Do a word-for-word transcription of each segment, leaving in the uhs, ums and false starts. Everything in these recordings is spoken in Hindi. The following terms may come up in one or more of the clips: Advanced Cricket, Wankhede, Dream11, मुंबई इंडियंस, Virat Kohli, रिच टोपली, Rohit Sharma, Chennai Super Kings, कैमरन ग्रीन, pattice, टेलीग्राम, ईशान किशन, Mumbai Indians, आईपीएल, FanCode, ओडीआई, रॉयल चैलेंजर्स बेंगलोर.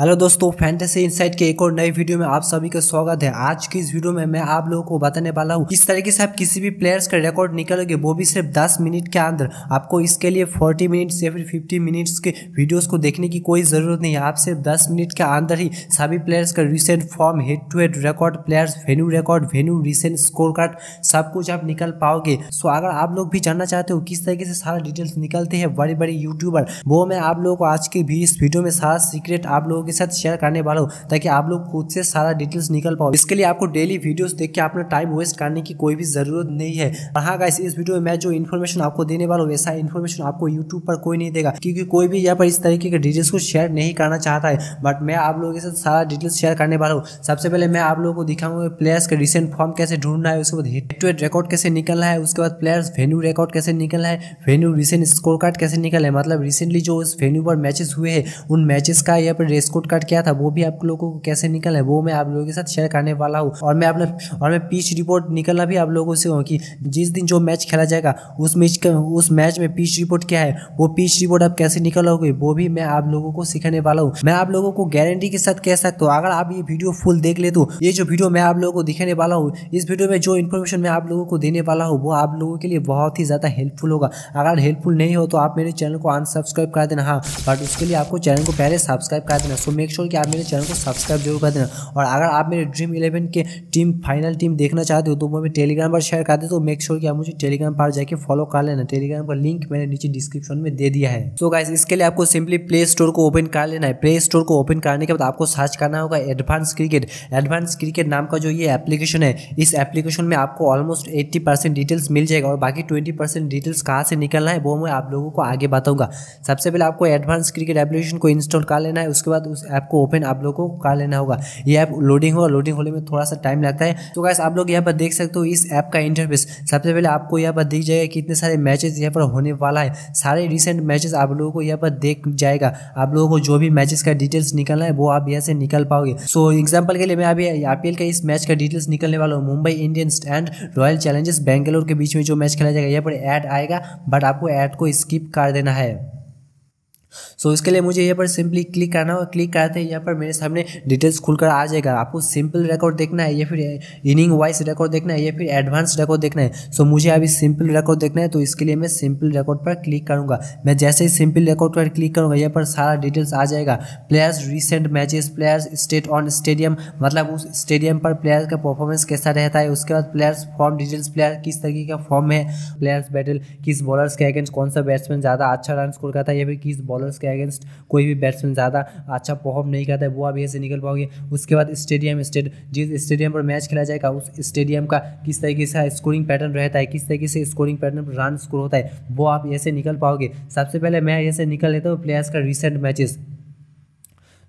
हेलो दोस्तों, फैंटेसी इनसाइट के एक और नई वीडियो में आप सभी का स्वागत है। आज की इस वीडियो में मैं आप लोगों को बताने वाला हूँ इस तरीके से आप किसी भी प्लेयर्स का रिकॉर्ड निकालोगे वो भी सिर्फ दस मिनट के अंदर। आपको इसके लिए चालीस मिनट्स या फिर पचास मिनट्स के वीडियोस को देखने की कोई ज़रूरत नहीं है। आप सिर्फ दस मिनट के अंदर ही सभी प्लेयर्स का recent form, head to head record, players venue record, venue recent score card, सब कुछ आप निकल पाओगे। सो अगर आप लोग भी जानना चाहते हो किस तरीके से सारा डिटेल्स निकलते हैं बड़े बड़े यूट्यूबर, वो मैं आप लोगों को आज की भी इस वीडियो में सारा सीक्रेट आप लोगों के साथ शेयर करने वाला हूँ, ताकि आप लोग खुद से सारा डिटेल्स निकल पाओ। इसके लिए आपको डेली वीडियोस देख के अपना टाइम वेस्ट करने की कोई भी जरूरत नहीं है। और हाँ गाइस, इस वीडियो में मैं जो इन्फॉर्मेशन आपको देने वाला हूँ वैसा इन्फॉर्मेशन आपको यूट्यूब पर कोई नहीं देगा, क्योंकि कोई भी यहाँ पर इस तरीके के डिटेल्स को शेयर नहीं करना चाहता है। बट मैं आप लोगों के साथ सारा डिटेल्स शेयर करने वाला हूँ। सबसे पहले मैं आप लोगों को दिखाऊंगा प्लेयर्स के रिसेंट फॉर्म कैसे ढूंढना है, उसके बाद हेड टू हेड रिकॉर्ड कैसे निकलना है, उसके बाद प्लेयर्स वेन्यू रिकॉर्ड कैसे निकलना है, वेन्यू रिसेंट स्कोर कार्ड कैसे निकलना है, मतलब रिसेंटली जो उस वेन्यू पर मैचेस हुए हैं उन मैचेस का यहाँ पर स्कोर कार्ड क्या था वो भी आप लोगों को कैसे निकला है वो मैं आप लोगों के साथ शेयर करने वाला हूँ। और मैं अपना और मैं पिच रिपोर्ट निकलना भी आप लोगों से हूँ कि जिस दिन जो मैच खेला जाएगा उस मैच उस मैच में पिच रिपोर्ट क्या है, वो पिच रिपोर्ट आप कैसे निकलोगे वो भी मैं आप लोगों को सिखाने वाला हूँ। मैं आप लोगों को गारंटी के साथ कह सकता हूँ अगर आप ये वीडियो फुल देख ले तो ये जो वीडियो मैं आप लोगों को दिखाने वाला हूँ, इस वीडियो में जो इन्फॉर्मेशन मैं आप लोगों को देने वाला हूँ वो आप लोगों के लिए बहुत ही ज़्यादा हेल्पफुल होगा। अगर हेल्पफुल नहीं हो तो आप मेरे चैनल को अनसब्सक्राइब कर देना। हाँ, बट उसके लिए आपको चैनल को पहले सब्सक्राइब कर देना। सो मेक श्योर कि आप मेरे चैनल को सब्सक्राइब जरूर कर देना। और अगर आप मेरे ड्रीम इलेवन के टीम फाइनल टीम देखना चाहते हो तो वो मैं टेलीग्राम पर शेयर कर देता हूँ। मेक श्योर कि आप मुझे टेलीग्राम पर जाके फॉलो कर लेना। टेलीग्राम पर लिंक मैंने नीचे डिस्क्रिप्शन में दे दिया है। तो गाइस, इसके लिए आपको सिंपली प्ले स्टोर को ओपन कर लेना है। प्ले स्टोर को ओपन करने के बाद आपको सर्च करना होगा एडवांस क्रिकेट। एडवांस क्रिकेट नाम का जो ये एप्लीकेशन है, इस एप्लीकेशन में आपको ऑलमोस्ट एट्टी परसेंट डिटेल्स मिल जाएगा और बाकी ट्वेंटी परसेंट डिटेल्स कहाँ से निकलना है वो मैं आप लोगों को आगे बताऊँगा। सबसे पहले आपको एडवांस क्रिकेट एप्लीकेशन को इंस्टॉल कर लेना है। उसके बाद उस ऐप को ओपन आप लोगों को कर लेना होगा। ये ऐप लोडिंग होगा, लोडिंग होने में थोड़ा सा टाइम लगता है। तो गाइस, आप लोग यहाँ पर देख सकते हो इस ऐप का इंटरफेस। सबसे पहले आपको यहाँ पर दिख जाएगा कितने सारे मैचेस यहाँ पर होने वाला है। सारे रिसेंट मैचेस आप लोगों को यहाँ पर देख जाएगा। आप लोगों को जो भी मैचेस का डिटेल्स निकलना है वो आप यहाँ से निकल पाओगे। सो एग्जाम्पल के लिए मैं अभी आईपीएल का इस मैच का डिटेल्स निकलने वाला हूँ। मुंबई इंडियंस and रॉयल चैलेंजर्स बेंगलोर के बीच में जो मैच खेला जाएगा यहाँ पर ऐड आएगा, बट आपको ऐड को स्किप कर देना है। सो so, इसके लिए मुझे यहाँ पर सिंपली क्लिक करना होगा। क्लिक करते ही यहाँ पर मेरे सामने डिटेल्स खुलकर आ जाएगा। आपको सिंपल रिकॉर्ड देखना है या फिर इनिंग वाइज रिकॉर्ड देखना है या फिर एडवांस रिकॉर्ड देखना है। सो so, मुझे अभी सिंपल रिकॉर्ड देखना है तो इसके लिए मैं सिंपल रिकॉर्ड पर क्लिक करूँगा। मैं जैसे ही सिंपल रिकॉर्ड पर क्लिक करूँगा यहाँ पर सारा डिटेल्स आ जाएगा। Players recent matches, players stat on stadium, मतलब उस स्टेडियम पर प्लेयर का परफॉर्मेंस कैसा रहता है। उसके बाद प्लेयर्स फॉर्म डिटेल्स, प्लेयर किस तरीके का फॉर्म है, प्लेयर्स बैटल, किस बॉलर्स के अगेंस्ट कौन सा बैट्समैन ज़्यादा अच्छा रन स्कोर करता है या फिर किस बॉलर्स के अगेंस्ट कोई भी बैट्समैन ज़्यादा अच्छा परफॉर्म नहीं करता है वो आप यहाँ से निकल पाओगे। उसके बाद स्टेडियम स्टेट जिस स्टेडियम पर मैच खेला जाएगा उस स्टेडियम का किस तरीके से स्कोरिंग पैटर्न रहता है, किस तरीके से स्कोरिंग पैटर्न पर रन स्कोर होता है वो आप यहाँ से निकल पाओगे। सबसे पहले मैं यहाँ से निकल लेता हूँ प्लेयर्स का रिसेंट मैचेस।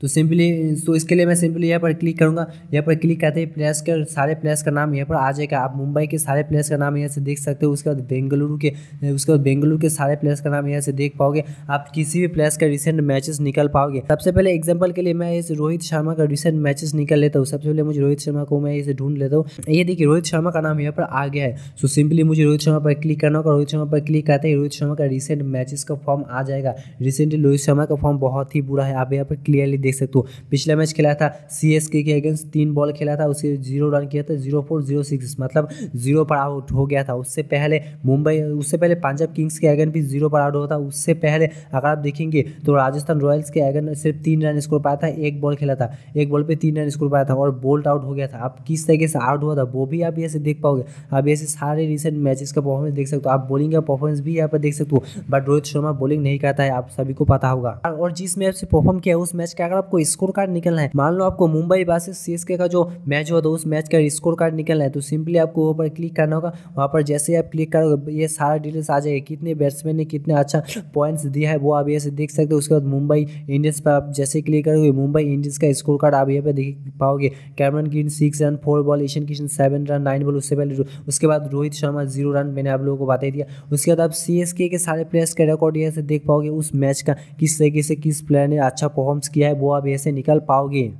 तो सिंपली तो इसके लिए मैं सिंपली यहाँ पर क्लिक करूँगा। यहाँ पर क्लिक करते ही प्लेयर्स के सारे प्लेयर्स का नाम यहाँ पर आ जाएगा। आप मुंबई के सारे प्लेयर्स का नाम यहाँ से देख सकते हो। उसके बाद बेंगलुरु के उसके बाद बेंगलुरु के सारे प्लेयर्स का नाम यहाँ से देख पाओगे। आप किसी भी प्लेयर्स का रिसेंट मैचेस निकल पाओगे। सबसे पहले एग्जाम्पल के लिए मैं इस रोहित शर्मा का रिसेंट मैचेस निकल लेता हूँ। सबसे पहले मुझे रोहित शर्मा को मैं इसे ढूंढ लेता हूँ। ये देखिए रोहित शर्मा का नाम यहाँ पर आ गया है। सो सिंपली मुझे रोहित शर्मा पर क्लिक करना होगा। रोहित शर्मा पर क्लिक करते ही रोहित शर्मा का रिसेंट मैचेस का फॉर्म आ जाएगा। रिसेंटली रोहित शर्मा का फॉर्म बहुत ही बुरा है। आप यहाँ पर क्लियरली देख सकते हो। पिछला मैच खेला था सीएसके के अगेंस्ट, तीन बॉल खेला था, उसे जीरो रन किया था, जीरो फोर जीरो सिक्स मतलब जीरो पर आउट हो गया था। उससे पहले मुंबई उससे पहले पंजाब किंग्स के अगेंस्ट भी जीरो पर आउट हुआ था। उससे पहले अगर आप देखेंगे तो राजस्थान रॉयल्स के अगेंस्ट सिर्फ तीन रन स्कोर पाया था, एक बॉल खेला था, एक बॉल पर तीन रन स्कोर पाया था और बोल्ट आउट हो गया था। आप किस तरीके से आउट हुआ था वो भी आप ऐसे देख पाओगे। आप ऐसे सारे रिसेंट मैचेस का परफॉर्मेंस देख सकते हो। आप बॉलिंग का परफॉर्मेंस भी यहाँ पर देख सकते हो। बट रोहित शर्मा बॉलिंग नहीं करता है, आप सभी को पता होगा। और जिस मैच से परफॉर्म किया उस मैच का अगर आपको स्कोर कार्ड निकलना है, मान लो आपको मुंबई वर्सेस सीएसके का जो मैच हुआ था उस मैच का स्कोर कार्ड निकलना है तो सिंपली आपको वहाँ पर क्लिक करना होगा। वहाँ पर जैसे आप क्लिक करोगे ये सारा डिटेल्स आ जाएगा। कितने बैट्समैन ने कितना अच्छा पॉइंट्स दिया है वो आप यहाँ से देख सकते हो। उसके बाद मुंबई इंडियंस पर आप जैसे क्लिक करोगे मुंबई इंडियंस का स्कोर कार्ड आप यहाँ पर देख पाओगे। कैमरन ग्रीन six run four ball, ईशान किशन seven run nine ball, उससे पहले उसके बाद रोहित शर्मा जीरो रन, मैंने आप लोगों को बता दिया। उसके बाद आप सीएसके के सारे प्लेयर्स का रिकॉर्ड यहाँ से देख पाओगे। उस मैच का किस तरीके से किस प्लेयर ने अच्छा परफॉर्मेंस किया है वो आप ऐसे निकल पाओगे।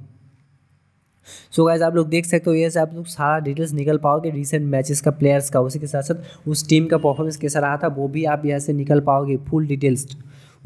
सो so गाइस, आप लोग देख सकते हो ये से आप लोग सारा डिटेल्स निकल पाओगे रिसेंट मैचेस का, प्लेयर्स का, उसी के साथ साथ उस टीम का परफॉर्मेंस कैसा रहा था वो भी आप यहाँ से निकल पाओगे फुल डिटेल्स।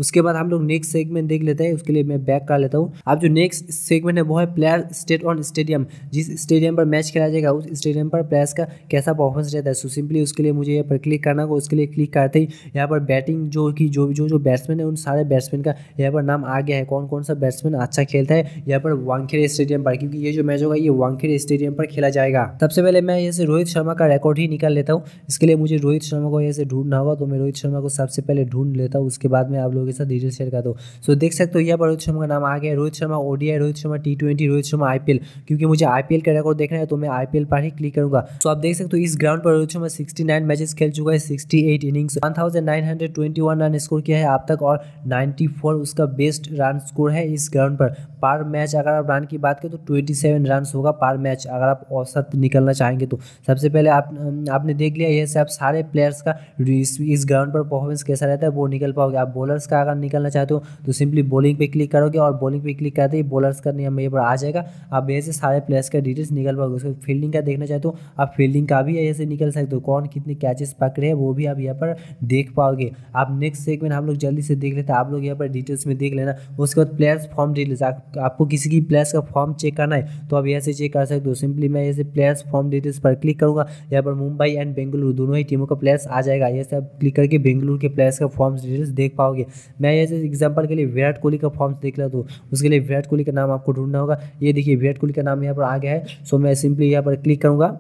उसके बाद हम लोग नेक्स्ट सेगमेंट देख लेते हैं। उसके लिए मैं बैक कर लेता हूँ। अब जो नेक्स्ट सेगमेंट है वो है प्लेयर स्टेट ऑन स्टेडियम। जिस स्टेडियम पर मैच खेला जाएगा उस स्टेडियम पर प्लेयर्स का कैसा परफॉर्मेंस रहता है। सो सिंपली उसके लिए मुझे यहाँ पर क्लिक करना होगा। उसके लिए क्लिक करते ही यहाँ पर बैटिंग जो कि जो जो जो बैट्समैन है उन सारे बैट्समैन का यहाँ पर नाम आ गया है, कौन कौन सा बैट्समैन अच्छा खेलता है यहाँ पर वानखेड़े स्टेडियम पर, क्योंकि ये जो मैच होगा ये वानखेड़े स्टेडियम पर खेला जाएगा। सबसे पहले मैं यहाँ से रोहित शर्मा का रिकॉर्ड ही निकाल लेता हूँ। इसके लिए मुझे रोहित शर्मा को यहाँ से ढूंढना होगा, तो मैं रोहित शर्मा को सबसे पहले ढूंढ लेता हूँ। उसके बाद मैं आप लोगों के साथ डिटेल शेयर करता हूँ। सो देख सकते हो यहाँ पर रोहित शर्मा का नाम आ गया है। Rohit Sharma ओडीआई, Rohit Sharma T twenty, Rohit Sharma आईपीएल, क्योंकि मुझे आईपीएल का रिकॉर्ड देखना है तो मैं आईपीएल पर ही क्लिक करूंगा। सो आप देख सकते हो इस ग्राउंड पर Rohit Sharma sixty nine matches खेल चुका है, sixty eight innings, one thousand nine hundred twenty one run score किया है आप तक, और नाइन्टी फोर उसका बेस्ट रन स्कोर है इस ग्राउंड पर। पर मैच अगर आप रन की बात करें तो ट्वेंटी सेवन रन होगा पर मैच अगर आप औसत निकलना चाहेंगे तो। सबसे पहले आप आपने देख लिया ये से आप सारे प्लेयर्स का इस, इस ग्राउंड पर परफॉर्मेंस कैसा रहता है वो निकल पाओगे। आप बॉलर्स का अगर निकलना चाहते हो तो सिंपली बॉलिंग पे क्लिक करोगे, और बॉलिंग पे क्लिक करते ही बॉलर्स का नियम यहाँ पर आ जाएगा। आप ये से सारे प्लेयर्स का डिटेल्स निकल पाओगे। उसको फील्डिंग का देखना चाहते हो आप फील्डिंग का भी ऐसे निकल सकते हो, कौन कितने कैचेस पकड़े हैं वो भी आप यहाँ पर देख पाओगे। आप नेक्स्ट सेगमेंट हम लोग जल्दी से देख लेते हैं, आप लोग यहाँ पर डिटेल्स में देख लेना। उसके बाद प्लेयर्स फॉर्म डिटेल्स, आपको किसी की प्लेयर्स का फॉर्म चेक करना है तो आप यहाँ से चेक कर सकते हो। सिंपली मैं यहाँ से प्लेयर्स फॉर्म डिटेल्स पर क्लिक करूँगा, यहाँ पर मुंबई एंड बेंगलुरु दोनों ही टीमों का प्लेयर्स आ जाएगा। यहाँ से आप क्लिक करके बेंगलुरु के प्लेयर्स का फॉर्म डिटेल्स देख पाओगे। मैं यहाँ से एग्जाम्पल के लिए विराट कोहली का फॉर्म्स देख लेता हूँ। उसके लिए विराट कोहली का नाम आपको ढूंढना होगा। ये देखिए विराट कोहली का नाम यहाँ पर आ गया है। सो मैं सिंपली यहाँ पर क्लिक करूँगा,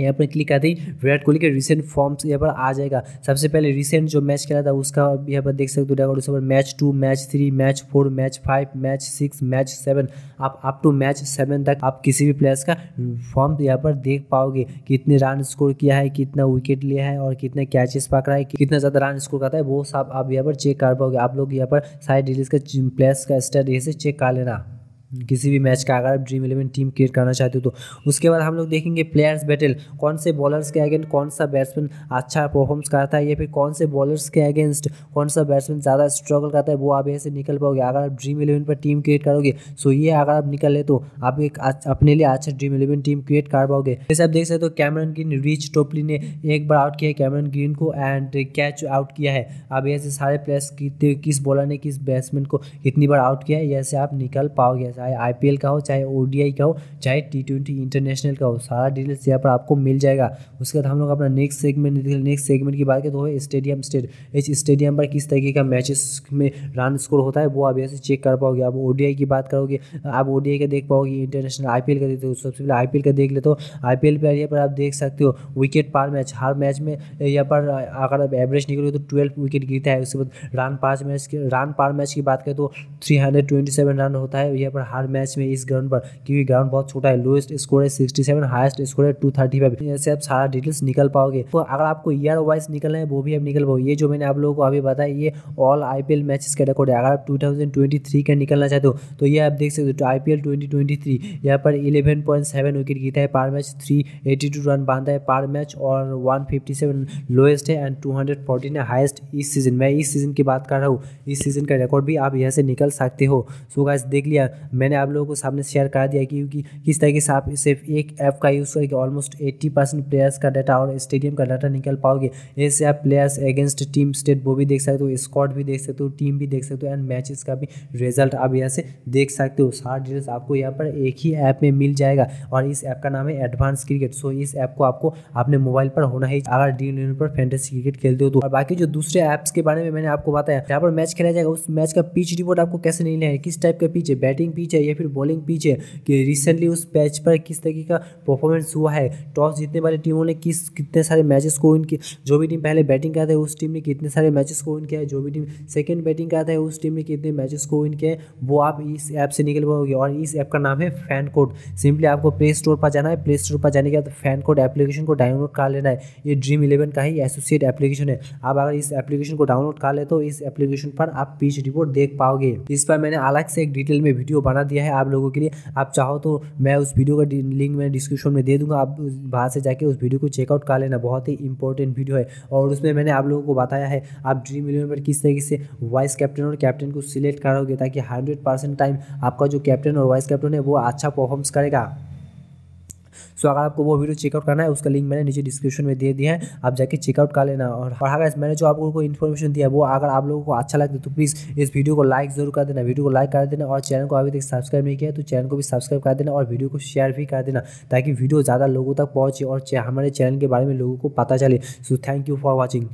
यहाँ पर क्लिक करते ही विराट कोहली के रिसेंट फॉर्म्स यहाँ पर आ जाएगा। सबसे पहले रिसेंट जो मैच खेला था उसका यहाँ पर देख सकते हो रिकॉर्ड। उसके बाद match two, match three, match four, match five, match six, match seven, आप अप टू मैच सेवन तक आप किसी भी प्लेयर्स का फॉर्म यहाँ पर देख पाओगे। कितने रन स्कोर किया है, कितना विकेट लिया है, और कितने कैचेस पकड़ा है, कितना ज़्यादा रन स्कोर करता है वो सब आप यहाँ पर चेक कर पाओगे। आप लोग यहाँ पर सारे डिटेल्स का प्लेयर्स का स्टेट ये से चेक कर लेना किसी भी मैच का, अगर आप ड्रीम इलेवन टीम क्रिएट करना चाहते हो तो। उसके बाद हम लोग देखेंगे प्लेयर्स बैटल, कौन से बॉलर्स के अगेंस्ट कौन सा बैट्समैन अच्छा परफॉर्मेंस करता है, या फिर कौन से बॉलर्स के अगेंस्ट कौन सा बैट्समैन ज़्यादा स्ट्रगल करता है वो आप ऐसे निकल पाओगे अगर आप ड्रीम इलेवन पर टीम क्रिएट करोगे। सो ये अगर आप निकल ले तो आप एक अपने लिए अच्छा ड्रीम इलेवन टीम क्रिएट कर पाओगे। जैसे आप देख सकते हो कैमरन ग्रीन, रिच टोपली ने एक बार आउट किया है कैमरन ग्रीन को एंड कैच आउट किया है। आप ऐसे सारे प्लेयर्स किस बॉलर ने किस बैट्समैन को कितनी बार आउट किया है ऐसे आप निकल पाओगे। चाहे आईपीएल का हो, चाहे ओडीआई का हो, चाहे टी ट्वेंटी इंटरनेशनल का हो, सारा डिटेल्स यहाँ पर आपको मिल जाएगा। उसके बाद हम लोग अपना नेक्स्ट सेगमेंट नेक्स्ट सेगमेंट की बात करें तो है स्टेडियम स्टेट। इस स्टेडियम पर किस तरीके का मैचेस में रन स्कोर होता है वो आप यहाँ से चेक कर पाओगे। आप ओडीआई की बात करोगे आप ओडीआई का देख पाओगे, इंटरनेशनल आईपीएल का देखते हो। सबसे पहले आईपीएल का देख लेते हो। आईपीएल पर यहाँ पर आप देख सकते हो विकेट पर मैच, हर मैच में यहाँ पर अगर आप एवरेज निकलोगे तो ट्वेल्व विकेट गिरता है। उसके बाद रन पाँच मैच के रन पर मैच की बात करें तो three hundred twenty seven run होता है यहाँ पर हर मैच में इस ग्राउंड पर, क्योंकि ग्राउंड बहुत छोटा है। लोएस्ट स्कोर है सिक्सटी सेवन, हाईएस्ट स्कोर है टू थर्टी फाइव। ऐसे आप सारा डिटेल्स निकल पाओगे। तो अगर आपको ईयर वाइज निकलना है वो भी आप निकल पाओगे। ये जो मैंने आप लोगों को अभी बताया ये ऑल आईपीएल मैचेस का रिकॉर्ड है। अगर आप टू थाउजेंड ट्वेंटी थ्री का निकलना चाहते हो तो ये आप देख सकते हो। आईपीएल ट्वेंटी ट्वेंटी थ्री यहाँ पर इलेवन पॉइंट सेवन विकेट गिरता है पर match, three eighty two run बांधता है पर मैच, और वन फिफ्टी सेवन लोएस्ट है एंड टू फोर्टीन है हाईएस्ट इस सीजन। मैं इस सीजन की बात कर रहा हूँ, इस सीजन का रिकॉर्ड भी आप यहाँ से निकल सकते हो। सो गाइस देख लिया मैंने आप लोगों को सामने शेयर कर दिया क्योंकि किस तरीके से आप सिर्फ एक ऐप का यूज़ करके ऑलमोस्ट एटी परसेंट प्लेयर्स का डाटा और स्टेडियम का डाटा निकल पाओगे। ऐसे आप प्लेयर्स अगेंस्ट टीम स्टेट वो भी देख सकते हो, स्क्वाड भी देख सकते हो, टीम भी देख सकते हो, एंड मैचेस का भी रिजल्ट आप यहाँ से देख सकते हो। सारा डिटेल्स आपको यहाँ पर एक ही ऐप में मिल जाएगा, और इस ऐप का नाम है एडवांस क्रिकेट। सो इस ऐप को आपको अपने मोबाइल पर होना ही, अगर ड्रीम इलेवन पर फैंटेसी क्रिकेट खेलते हो तो। और बाकी जो दूसरे ऐप्स के बारे में मैंने आपको बताया, जहाँ पर मैच खेला जाएगा उस मैच का पिच रिपोर्ट आपको कैसे लेना है, किस टाइप का पिच है, बैटिंग पिच है या फिर बॉलिंग पिच है, कि रिसेंटली उस पिच पर किस तरीके का परफॉर्मेंस हुआ है, टॉस जीतने वाली टीमों ने किस कितने सारे मैचेस को विन किया, जो भी टीम पहले बैटिंग करता है उस टीम ने कितने सारे मैचेस को विन किया है, जो भी टीम सेकंड बैटिंग करता है उस टीम ने कितने मैचेस को विन किया है वो आप इस ऐप से निकल पाओगे। और इस ऐप का नाम है फैन कोड। सिंपली आपको प्ले स्टोर पर जाना है, प्ले स्टोर पर जाने के बाद फैन कोड एप्लीकेशन को डाउनलोड कर लेना है। ये ड्रीम इलेवन का ही एसोसिएट एप्लीकेशन है। आप अगर इस एप्लीकेशन को डाउनलोड कर लेते हो इस एप्लीकेशन पर आप पिच रिपोर्ट देख पाओगे। इस पर मैंने अलग से एक डिटेल में वीडियो बना दिया है आप लोगों के लिए। आप चाहो तो मैं उस वीडियो का लिंक मैं डिस्क्रिप्शन में दे दूंगा, आप वहाँ से जाके उस वीडियो को चेकआउट कर लेना। बहुत ही इंपॉर्टेंट वीडियो है, और उसमें मैंने आप लोगों को बताया है आप ड्रीम इलेवन पर किस तरीके से वाइस कैप्टन और कैप्टन को सिलेक्ट करोगे, ताकि हंड्रेड परसेंट टाइम आपका जो कैप्टन और वाइस कैप्टन है वो अच्छा परफॉर्मेंस करेगा। सो अगर आपको वो वीडियो चेकआउट करना है उसका लिंक मैंने नीचे डिस्क्रिप्शन में दे दिया है, आप जाके चेकआउट कर लेना। और हाँ गाइस, मैंने जो आपको कोई इन्फॉर्मेशन दिया है वो अगर आप लोगों को अच्छा लगे तो प्लीज़ इस वीडियो को लाइक जरूर कर देना, वीडियो को लाइक कर देना, और चैनल को अभी तक सब्सक्राइब नहीं किया तो चैनल को भी सब्सक्राइब कर देना और वीडियो को शेयर भी कर देना ताकि वीडियो ज़्यादा लोगों तक पहुँचे और हमारे चैनल के बारे में लोगों को पता चले। So thank you for watching.